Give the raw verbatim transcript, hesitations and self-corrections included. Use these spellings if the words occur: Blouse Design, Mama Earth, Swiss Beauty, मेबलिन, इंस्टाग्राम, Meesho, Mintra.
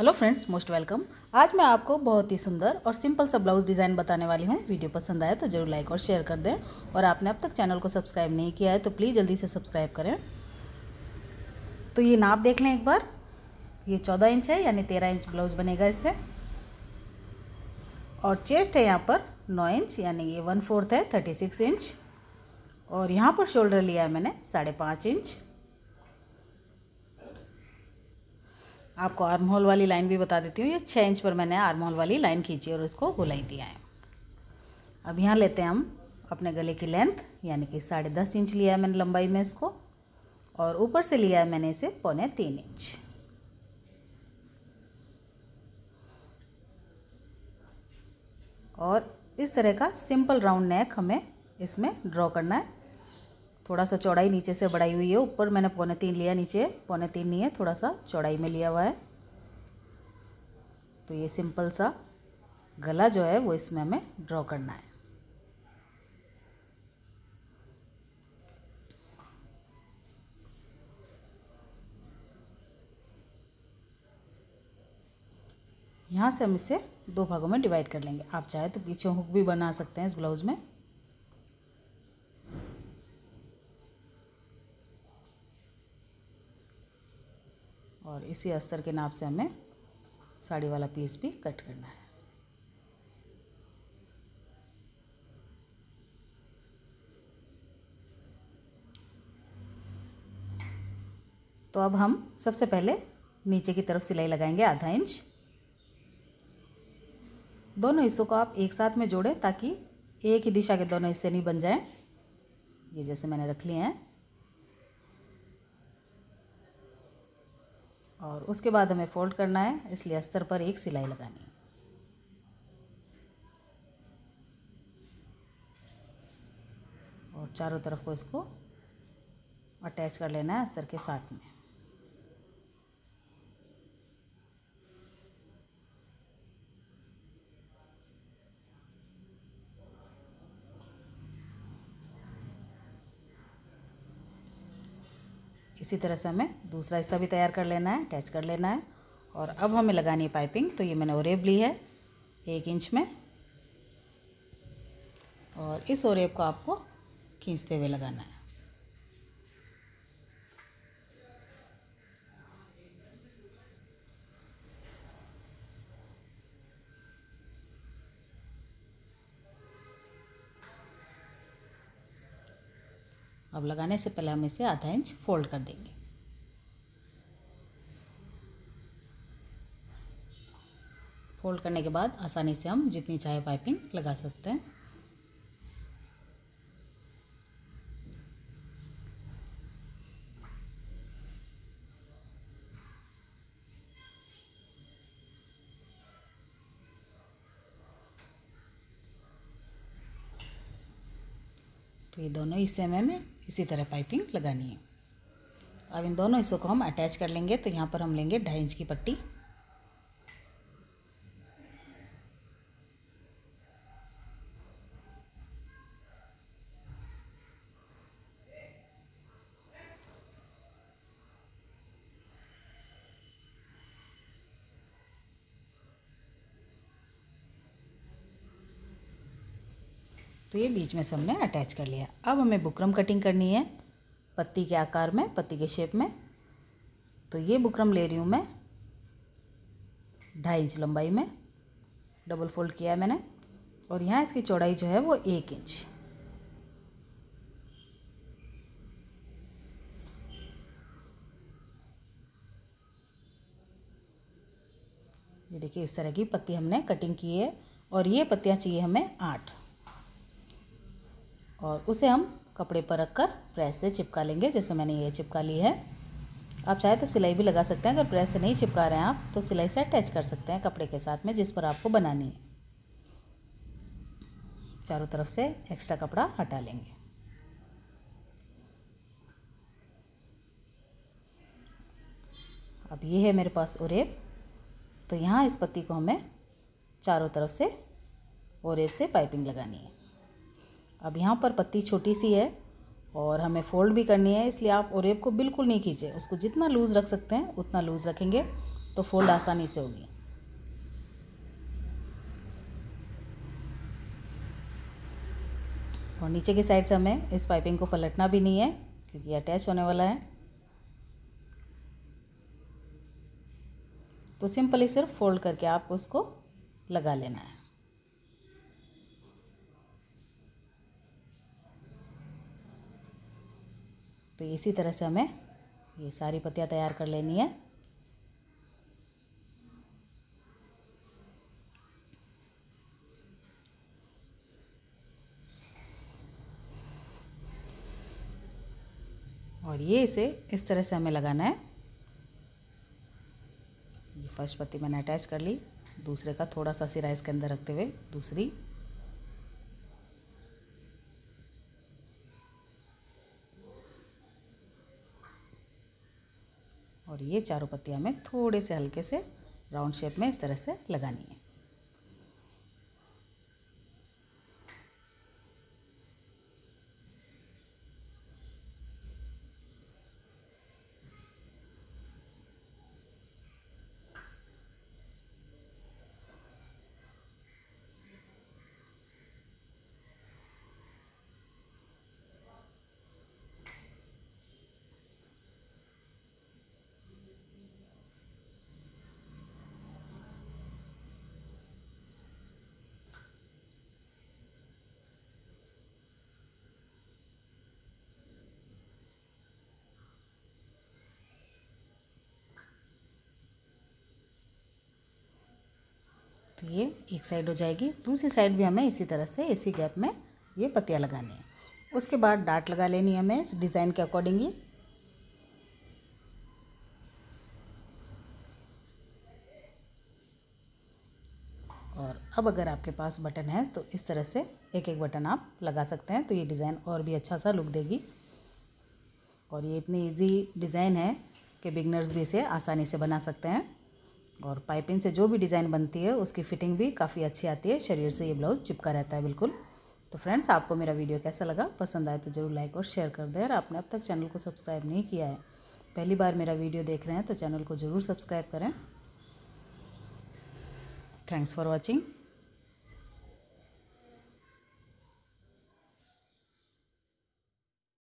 Hello friends, most welcome. आज मैं आपको बहुत ही सुंदर और सिंपल सा ब्लाउज डिज़ाइन बताने वाली हूँ। वीडियो पसंद आए तो जरूर लाइक और शेयर कर दें, और आपने अब तक चैनल को सब्सक्राइब नहीं किया है तो प्लीज़ जल्दी से सब्सक्राइब करें। तो ये नाप देख लें एक बार, ये चौदह इंच है यानी तेरह इंच ब्लाउज बनेगा इससे। और चेस्ट है यहाँ पर नौ इंच यानी ये वन फोर्थ है, थर्टी सिक्स इंच। और यहाँ पर शोल्डर लिया है मैंने साढ़े पाँच इंच। आपको आर्म होल वाली लाइन भी बता देती हूँ। ये छः इंच पर मैंने आर्म होल वाली लाइन खींची और इसको गोलाई दिया है। अब यहाँ लेते हैं हम अपने गले की लेंथ, यानी कि साढ़े दस इंच लिया है मैंने लंबाई में इसको, और ऊपर से लिया है मैंने इसे पौने तीन इंच। और इस तरह का सिंपल राउंड नेक हमें इसमें ड्रॉ करना है। थोड़ा सा चौड़ाई नीचे से बढ़ाई हुई है, ऊपर मैंने पौने तीन लिया, नीचे पौने तीन नहीं है, थोड़ा सा चौड़ाई में लिया हुआ है। तो ये सिंपल सा गला जो है वो इसमें हमें ड्रॉ करना है। यहाँ से हम इसे दो भागों में डिवाइड कर लेंगे। आप चाहे तो पीछे हुक भी बना सकते हैं इस ब्लाउज़ में। और इसी अस्तर के नाप से हमें साड़ी वाला पीस भी कट करना है। तो अब हम सबसे पहले नीचे की तरफ सिलाई लगाएंगे आधा इंच। दोनों हिस्सों को आप एक साथ में जोड़ें ताकि एक ही दिशा के दोनों हिस्से नहीं बन जाएं। ये जैसे मैंने रख लिए हैं। और उसके बाद हमें फोल्ड करना है, इसलिए अस्तर पर एक सिलाई लगानी है। और चारों तरफ को इसको अटैच कर लेना है अस्तर के साथ में। इसी तरह से हमें दूसरा हिस्सा भी तैयार कर लेना है, अटैच कर लेना है। और अब हमें लगानी है पाइपिंग। तो ये मैंने ओरेब ली है एक इंच में, और इस ओरेब को आपको खींचते हुए लगाना है। अब लगाने से पहले हम इसे आधा इंच फोल्ड कर देंगे। फोल्ड करने के बाद आसानी से हम जितनी चाहे पाइपिंग लगा सकते हैं। तो ये दोनों हिस्से में हमें इसी तरह पाइपिंग लगानी है। अब इन दोनों हिस्सों को हम अटैच कर लेंगे। तो यहाँ पर हम लेंगे ढाई इंच की पट्टी, तो ये बीच में से हमने अटैच कर लिया। अब हमें बुकरम कटिंग करनी है पत्ती के आकार में, पत्ती के शेप में। तो ये बुकरम ले रही हूँ मैं ढाई इंच लंबाई में, डबल फोल्ड किया है मैंने। और यहाँ इसकी चौड़ाई जो है वो एक इंच। ये देखिए, इस तरह की पत्ती हमने कटिंग की है। और ये पत्तियाँ चाहिए हमें आठ, और उसे हम कपड़े पर रखकर प्रेस से चिपका लेंगे, जैसे मैंने ये चिपका ली है। आप चाहे तो सिलाई भी लगा सकते हैं। अगर प्रेस से नहीं चिपका रहे हैं आप तो सिलाई से अटैच कर सकते हैं कपड़े के साथ में, जिस पर आपको बनानी है। चारों तरफ से एक्स्ट्रा कपड़ा हटा लेंगे। अब ये है मेरे पास ओरेब। तो यहाँ इस पत्ती को हमें चारों तरफ से ओरेब से पाइपिंग लगानी है। अब यहाँ पर पत्ती छोटी सी है और हमें फोल्ड भी करनी है, इसलिए आप ओरेब को बिल्कुल नहीं खींचे, उसको जितना लूज़ रख सकते हैं उतना लूज़ रखेंगे। तो फोल्ड आसानी से होगी। और नीचे की साइड से हमें इस पाइपिंग को पलटना भी नहीं है क्योंकि अटैच होने वाला है। तो सिंपली सिर्फ फोल्ड करके आपको उसको लगा लेना है। तो इसी तरह से हमें ये सारी पत्तियाँ तैयार कर लेनी है। और ये इसे इस तरह से हमें लगाना है। ये फर्स्ट पत्ती मैंने अटैच कर ली, दूसरे का थोड़ा सा सिरा इसके अंदर रखते हुए दूसरी। और ये चारों पत्तियाँ हमें थोड़े से हल्के से राउंड शेप में इस तरह से लगानी है। तो ये एक साइड हो जाएगी। दूसरी साइड भी हमें इसी तरह से इसी गैप में ये पत्तियाँ लगानी है। उसके बाद डार्ट लगा लेनी है हमें इस डिज़ाइन के अकॉर्डिंग ही। और अब अगर आपके पास बटन है तो इस तरह से एक एक बटन आप लगा सकते हैं, तो ये डिज़ाइन और भी अच्छा सा लुक देगी। और ये इतनी इजी डिज़ाइन है कि बिगनर्स भी इसे आसानी से बना सकते हैं। और पाइपिंग से जो भी डिज़ाइन बनती है उसकी फ़िटिंग भी काफ़ी अच्छी आती है, शरीर से ये ब्लाउज़ चिपका रहता है बिल्कुल। तो फ्रेंड्स, आपको मेरा वीडियो कैसा लगा? पसंद आए तो ज़रूर लाइक और शेयर कर दें। और आपने अब तक चैनल को सब्सक्राइब नहीं किया है, पहली बार मेरा वीडियो देख रहे हैं तो चैनल को ज़रूर सब्सक्राइब करें। Thanks for watching.